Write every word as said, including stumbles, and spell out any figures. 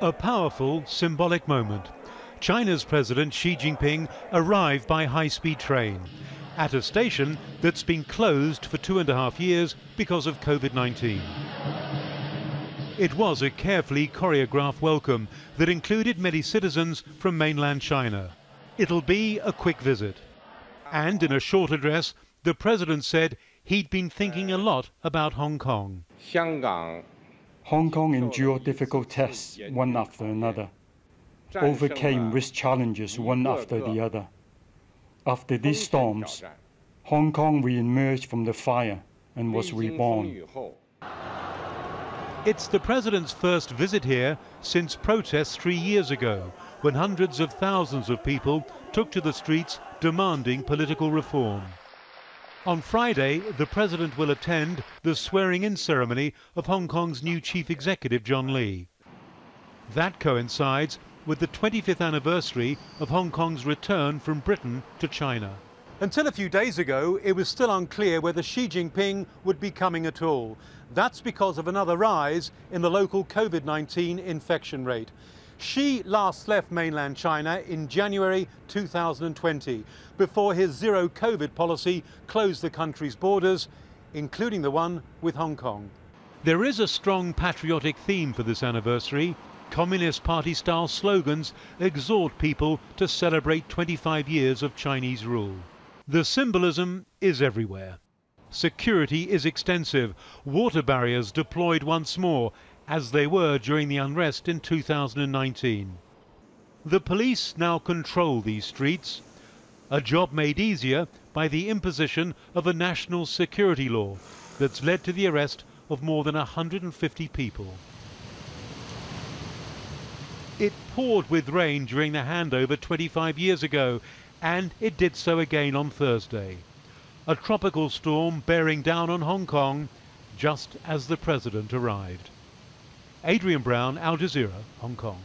A powerful, symbolic moment. China's President Xi Jinping arrived by high-speed train at a station that's been closed for two and a half years because of COVID nineteen. It was a carefully choreographed welcome that included many citizens from mainland China. It'll be a quick visit. And in a short address, the president said he'd been thinking a lot about Hong Kong. Hong Kong endured difficult tests one after another, overcame risk challenges one after the other. After these storms, Hong Kong re-emerged from the fire and was reborn. It's the president's first visit here since protests three years ago, when hundreds of thousands of people took to the streets demanding political reform. On Friday, the president will attend the swearing-in ceremony of Hong Kong's new chief executive, John Lee. That coincides with the twenty-fifth anniversary of Hong Kong's return from Britain to China. Until a few days ago, it was still unclear whether Xi Jinping would be coming at all. That's because of another rise in the local COVID nineteen infection rate. Xi last left mainland China in January two thousand twenty, before his zero-COVID policy closed the country's borders, including the one with Hong Kong. There is a strong patriotic theme for this anniversary. Communist Party-style slogans exhort people to celebrate twenty-five years of Chinese rule. The symbolism is everywhere. Security is extensive. Water barriers deployed once more, as they were during the unrest in two thousand nineteen. The police now control these streets, a job made easier by the imposition of a national security law that's led to the arrest of more than one hundred fifty people. It poured with rain during the handover twenty-five years ago, and it did so again on Thursday. A tropical storm bearing down on Hong Kong just as the president arrived. Adrien Brown, Al Jazeera, Hong Kong.